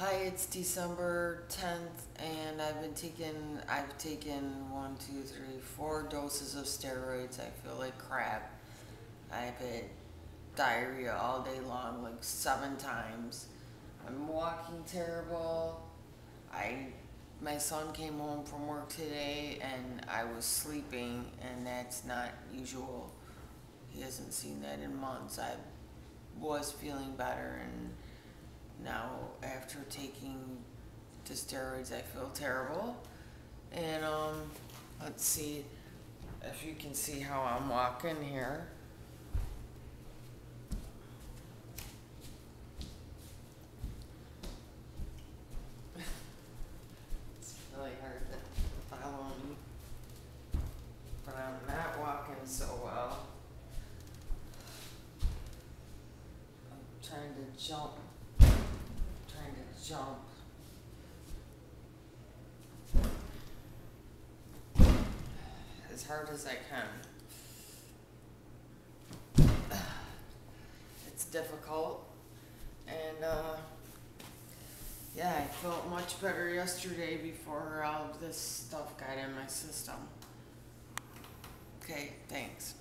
Hi, it's December 10th, and I've taken 1, 2, 3, 4 doses of steroids. I feel like crap. I've had diarrhea all day long, like 7 times. I'm walking terrible. My son came home from work today, and I was sleeping, and that's not usual. He hasn't seen that in months. I was feeling better, and now, after taking the steroids, I feel terrible. And let's see if you can see how I'm walking here. It's really hard to follow me, but I'm not walking so well. I'm trying to jump. As hard as I can. It's difficult, and yeah, I felt much better yesterday before all of this stuff got in my system. Okay, thanks.